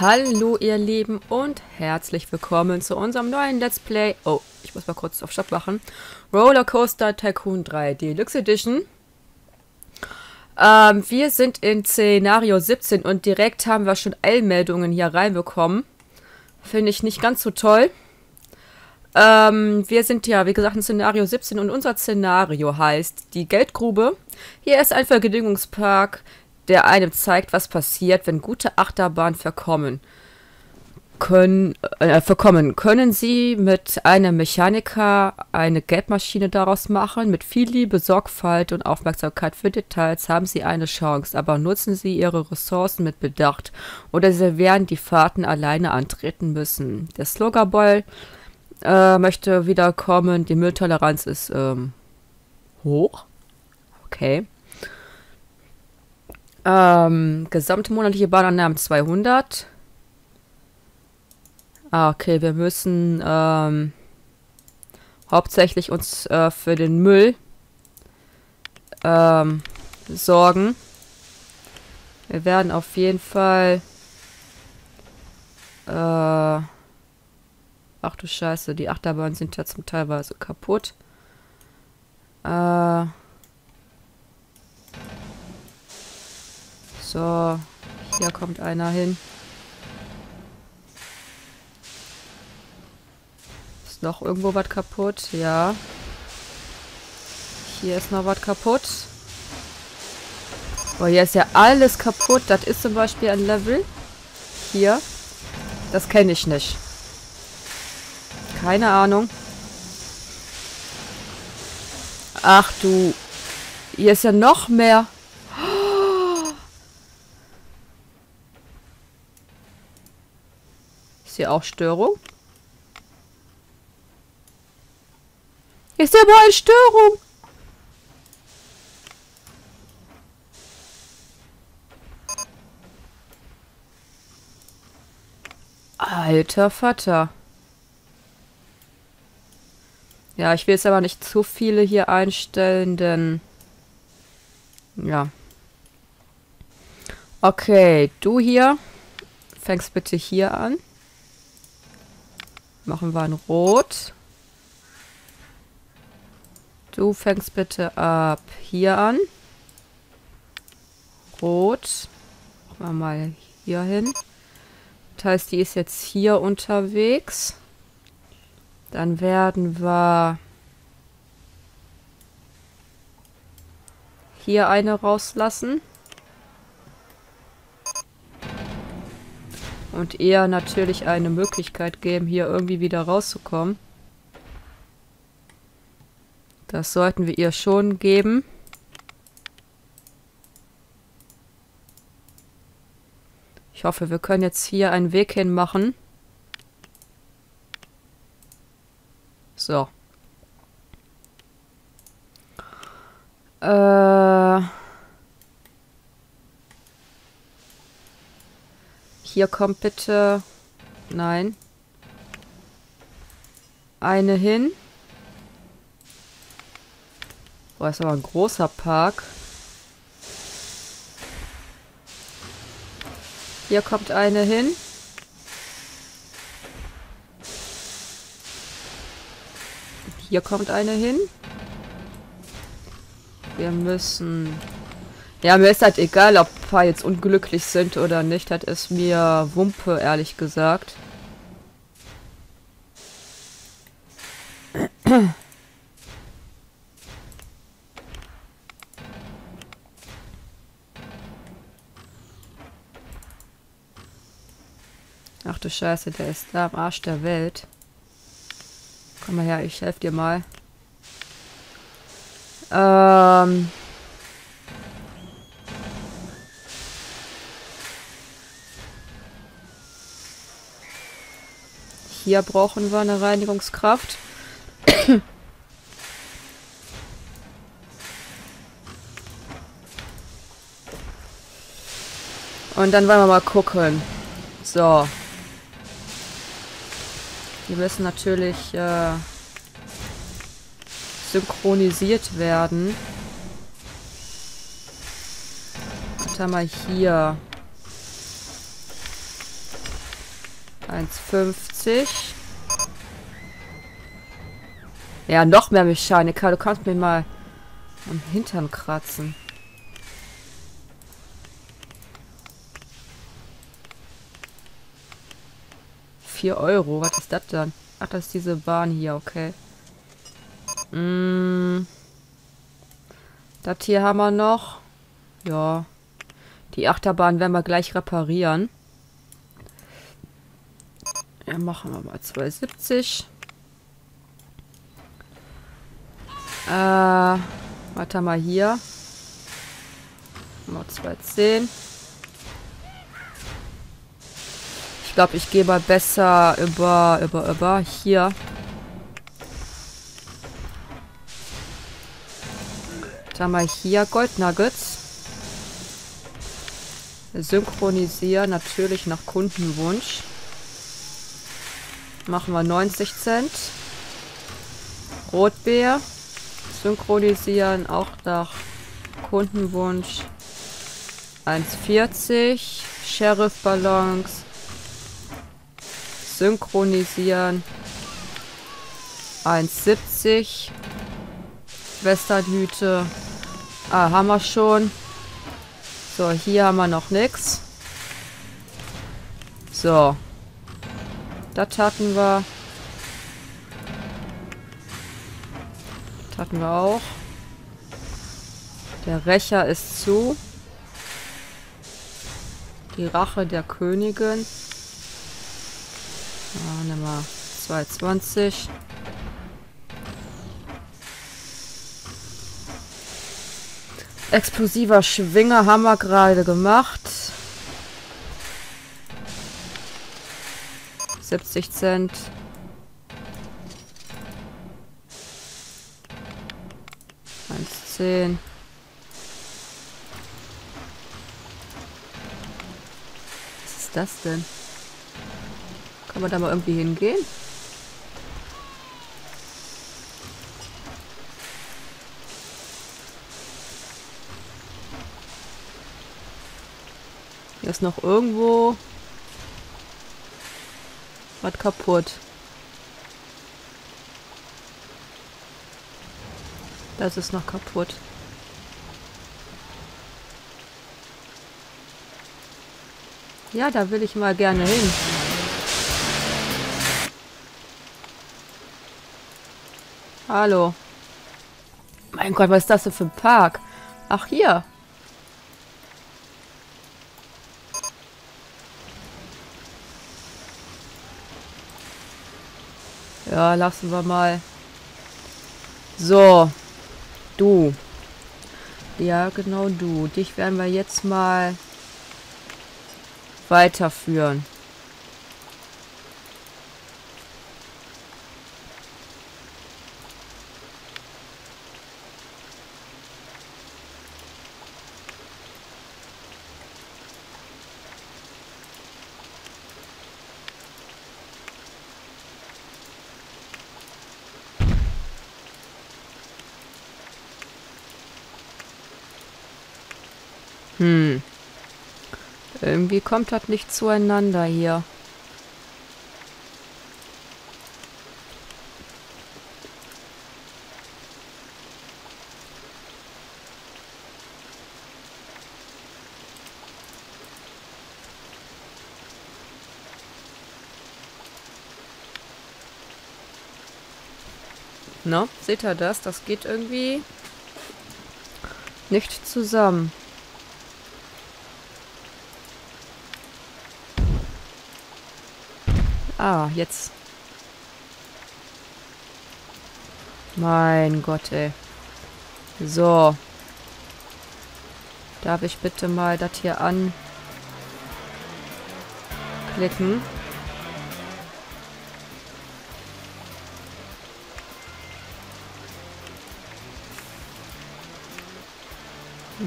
Hallo ihr Lieben und herzlich willkommen zu unserem neuen Let's Play. Oh, ich muss mal kurz auf Stopp machen. Rollercoaster Tycoon 3 Deluxe Edition. Wir sind in Szenario 17 und direkt haben wir schon Eilmeldungen hier reinbekommen. Finde ich nicht ganz so toll. Wir sind ja, wie gesagt, in Szenario 17 und unser Szenario heißt die Geldgrube. Hier ist ein Vergnügungspark, der einem zeigt, was passiert, wenn gute Achterbahnen verkommen. Können Sie mit einem Mechaniker eine Geldmaschine daraus machen? Mit viel Liebe, Sorgfalt und Aufmerksamkeit für Details haben Sie eine Chance, aber nutzen Sie Ihre Ressourcen mit Bedacht, oder Sie werden die Fahrten alleine antreten müssen. Der Sloga Boy möchte wiederkommen. Die Mülltoleranz ist hoch. Okay. Gesamte monatliche Bahnannahmen 200. Ah, okay, wir müssen hauptsächlich uns für den Müll sorgen. Wir werden auf jeden Fall... Ach du Scheiße, die Achterbahnen sind ja zum Teil so kaputt. So, hier kommt einer hin. Ist noch irgendwo was kaputt? Ja. Hier ist noch was kaputt. Oh, hier ist ja alles kaputt. Das ist zum Beispiel ein Level. Hier. Das kenne ich nicht. Keine Ahnung. Ach du. Hier ist ja noch mehr. Hier auch Störung. Ist ja überall Störung. Alter Vater. Ja, ich will jetzt aber nicht zu viele hier einstellen, denn... Ja. Okay, du hier. Fängst bitte hier an. Machen wir ein Rot. Du fängst bitte ab hier an. Rot. Machen wir mal hier hin. Das heißt, die ist jetzt hier unterwegs. Dann werden wir hier eine rauslassen. Und eher natürlich eine Möglichkeit geben, hier irgendwie wieder rauszukommen. Das sollten wir ihr schon geben. Ich hoffe, wir können jetzt hier einen Weg hin machen. So. Hier kommt bitte... Nein. Eine hin. Oh, das ist aber ein großer Park. Hier kommt eine hin. Hier kommt eine hin. Wir müssen... Ja, mir ist halt egal, ob wir jetzt unglücklich sind oder nicht. Das ist mir Wumpe, ehrlich gesagt. Ach du Scheiße, der ist da am Arsch der Welt. Komm mal her, ich helfe dir mal. Hier brauchen wir eine Reinigungskraft. Und dann wollen wir mal gucken. So. Die müssen natürlich synchronisiert werden. Was haben wir hier? 1,50. Ja, noch mehr Mechaniker. Du kannst mir mal am Hintern kratzen. €4. Was ist das dann? Ach, das ist diese Bahn hier. Okay. Das hier haben wir noch. Ja. Die Achterbahn werden wir gleich reparieren. Ja, machen wir mal 2,70. Warte mal hier. Mal 2,10. Ich glaube, ich gehe mal besser über hier. Dann mal hier Gold Nuggets. Synchronisieren, natürlich nach Kundenwunsch. Machen wir 90 Cent. Rotbär. Synchronisieren, auch nach Kundenwunsch. 1,40. Sheriff Balance. Synchronisieren. 1,70. Westernhüte. Ah, haben wir schon. So, hier haben wir noch nichts. So. Das hatten wir. Das hatten wir auch. Der Rächer ist zu. Die Rache der Königin. Ah, nehmen wir 2,20. Explosiver Schwinger haben wir gerade gemacht. 70 Cent. €1,10. Was ist das denn? Kann man da mal irgendwie hingehen? Hier ist noch irgendwo was kaputt. Das ist noch kaputt. Ja, da will ich mal gerne hin. Hallo. Mein Gott, was ist das denn für ein Park? Ach, hier. Ja, lassen wir mal. So. Du. Ja, genau du. Dich werden wir jetzt mal weiterführen. Irgendwie kommt das nicht zueinander hier. Na, seht ihr das? Das geht irgendwie nicht zusammen. Ah, jetzt. Mein Gott, ey. So. Darf ich bitte mal das hier anklicken?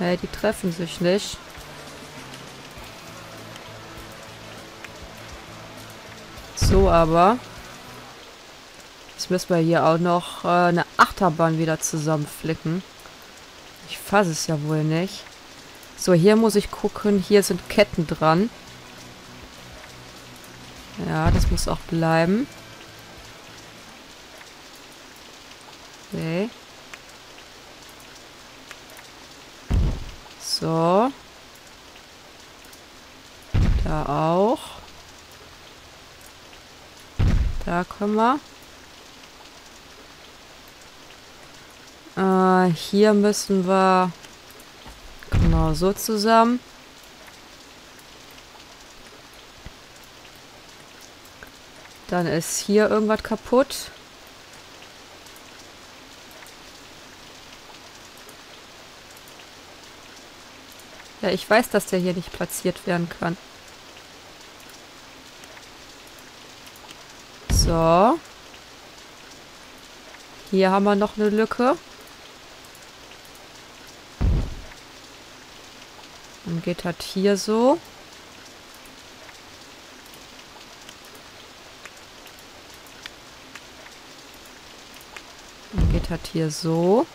Nee, die treffen sich nicht. So, aber jetzt müssen wir hier auch noch eine Achterbahn wieder zusammenflicken. Ich fasse es ja wohl nicht. So, hier muss ich gucken. Hier sind Ketten dran. Ja, das muss auch bleiben. Okay. So. Da auch. Da können wir. Hier müssen wir genau so zusammen. Dann ist hier irgendwas kaputt. Ja, ich weiß, dass der hier nicht platziert werden kann. So. Hier haben wir noch eine Lücke. Dann geht das hier so. Dann geht das hier so.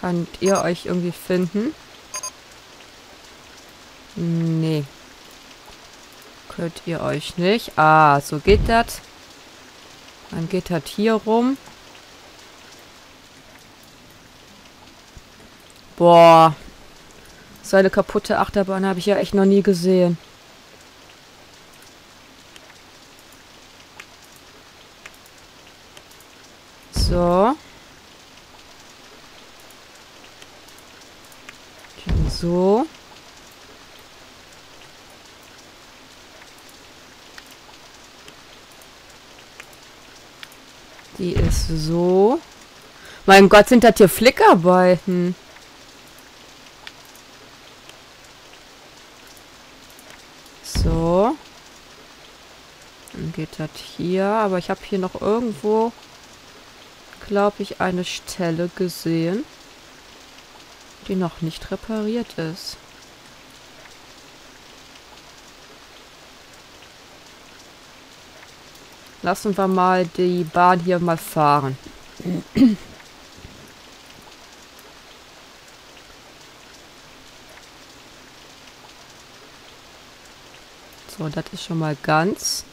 Könnt ihr euch irgendwie finden? Nee. Könnt ihr euch nicht. Ah, so geht das. Dann geht das hier rum. Boah. So eine kaputte Achterbahn habe ich ja echt noch nie gesehen. So. So. Die ist so. Mein Gott, sind das hier Flickarbeiten. So. Dann geht das hier. Aber ich habe hier noch irgendwo, glaube ich, eine Stelle gesehen, die noch nicht repariert ist. Lassen wir mal die Bahn hier mal fahren. So, das ist schon mal ganz.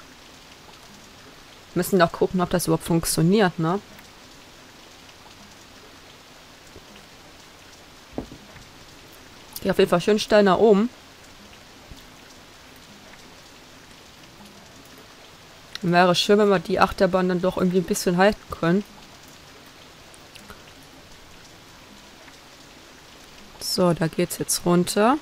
Müssen noch gucken, ob das überhaupt funktioniert, ne? Geh auf jeden Fall schön steil nach oben. Wäre schön, wenn wir die Achterbahn dann doch irgendwie ein bisschen halten können. So, da geht's jetzt runter.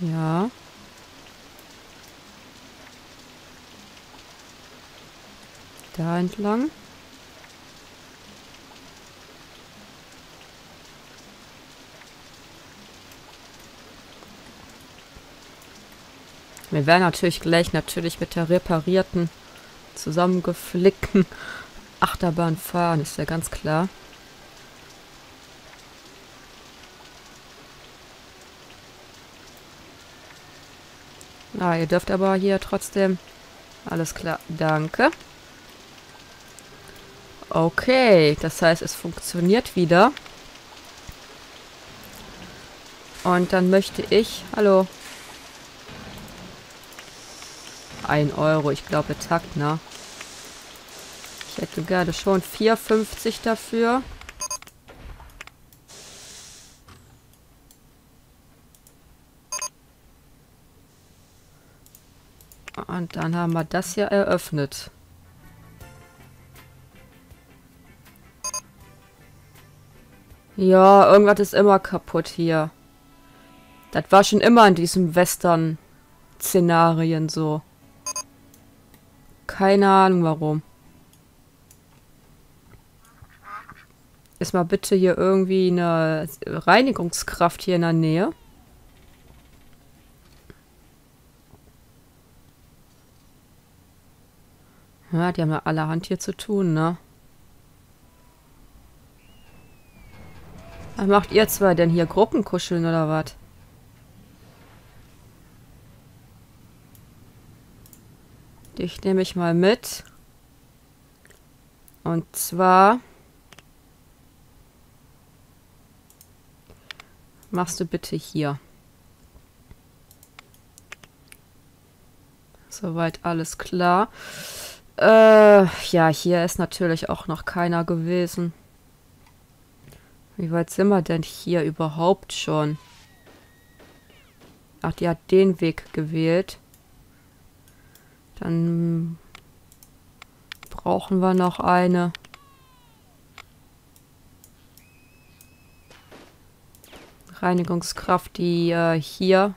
Ja. Da entlang. Wir werden natürlich gleich mit der reparierten, zusammengeflickten Achterbahn fahren, ist ja ganz klar. Ah, ihr dürft aber hier trotzdem. Alles klar, danke. Okay, das heißt, es funktioniert wieder. Und dann möchte ich... Hallo. 1 Euro, ich glaube, Takt, ne? Ich hätte gerne schon 4,50 dafür. Und dann haben wir das hier eröffnet. Ja, irgendwas ist immer kaputt hier. Das war schon immer in diesem Western-Szenarien so. Keine Ahnung warum. Ist mal bitte hier irgendwie eine Reinigungskraft hier in der Nähe. Ja, die haben ja allerhand hier zu tun, ne? Was macht ihr zwei denn hier? Gruppenkuscheln oder was? Dich nehme ich mal mit. Und zwar machst du bitte hier. Soweit alles klar. Ja, hier ist natürlich auch noch keiner gewesen. Wie weit sind wir denn hier überhaupt schon? Ach, die hat den Weg gewählt. Dann brauchen wir noch eine. Reinigungskraft, die hier...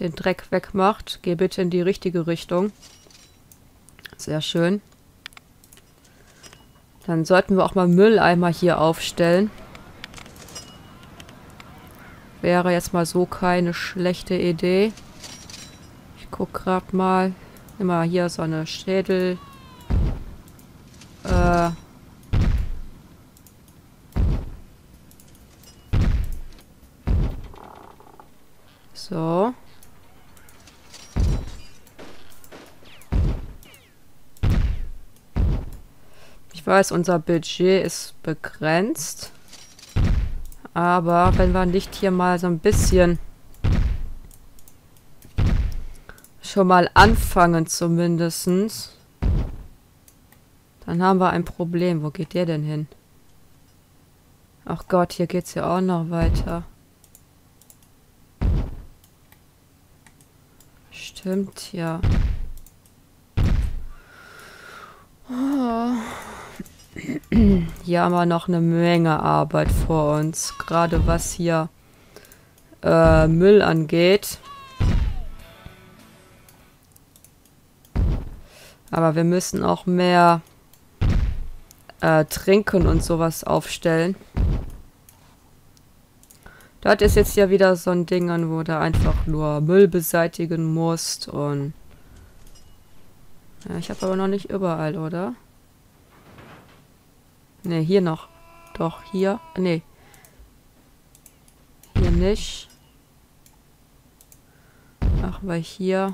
den Dreck wegmacht. Geh bitte in die richtige Richtung. Sehr schön. Dann sollten wir auch mal Mülleimer hier aufstellen. Wäre jetzt mal so keine schlechte Idee. Ich guck gerade mal. Immer hier so eine Schädel. So. Ich weiß, unser Budget ist begrenzt. Aber wenn wir nicht hier mal so ein bisschen schon mal anfangen zumindestens, dann haben wir ein Problem. Wo geht der denn hin? Ach Gott, hier geht's ja auch noch weiter. Stimmt ja. Oh. Hier haben wir noch eine Menge Arbeit vor uns. Gerade was hier Müll angeht. Aber wir müssen auch mehr Trinken und sowas aufstellen. Dort ist jetzt ja wieder so ein Ding, wo du einfach nur Müll beseitigen musst. Und ja, ich habe aber noch nicht überall, oder? Ne, hier noch. Doch, hier. Ne. Hier nicht. Machen wir hier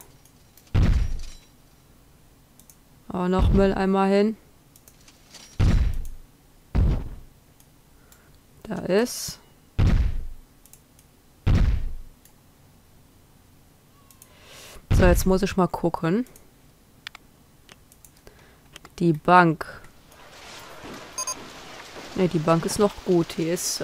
auch noch Mülleimer hin. Da ist. So, jetzt muss ich mal gucken. Die Bank. Ne, die Bank ist noch gut. Die ist,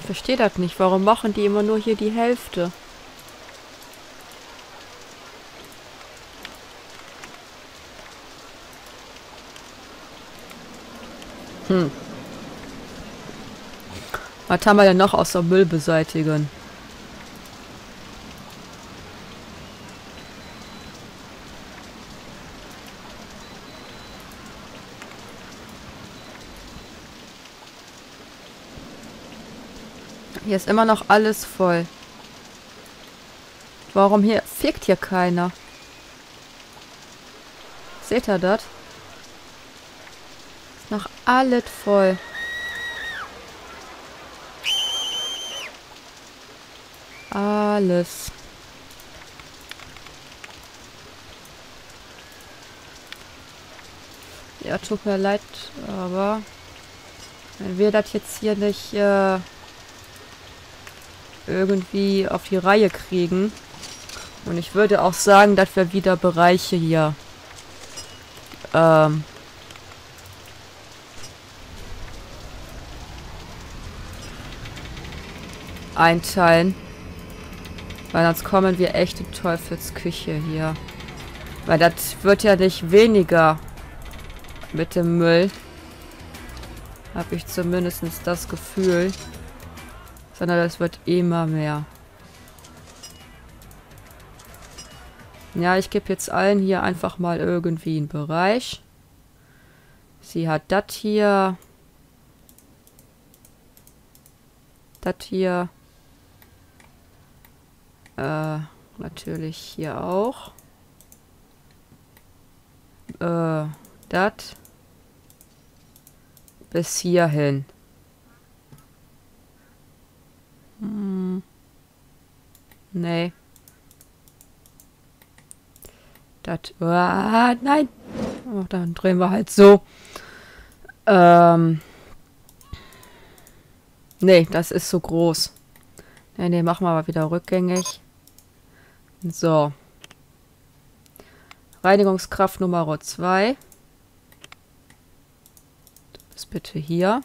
ich verstehe das nicht. Warum machen die immer nur hier die Hälfte? Hm. Was haben wir denn noch außer Müll beseitigen? Hier ist immer noch alles voll. Warum hier fegt hier keiner? Seht ihr das? Ist noch alles voll. Alles. Ja, tut mir leid, aber wenn wir das jetzt hier nicht irgendwie auf die Reihe kriegen, und ich würde auch sagen, dass wir wieder Bereiche hier einteilen. Weil sonst kommen wir echt in Teufelsküche hier. Weil das wird ja nicht weniger mit dem Müll. Habe ich zumindest das Gefühl. Sondern das wird immer mehr. Ja, ich gebe jetzt allen hier einfach mal irgendwie einen Bereich. Sie hat das hier. Das hier. Natürlich hier auch. Das. bis hierhin. Nee. Das... nein! Oh, dann drehen wir halt so. Nee, das ist so groß. Nee, nee, machen wir aber wieder rückgängig. So. Reinigungskraft Nummer 2. Das bitte hier.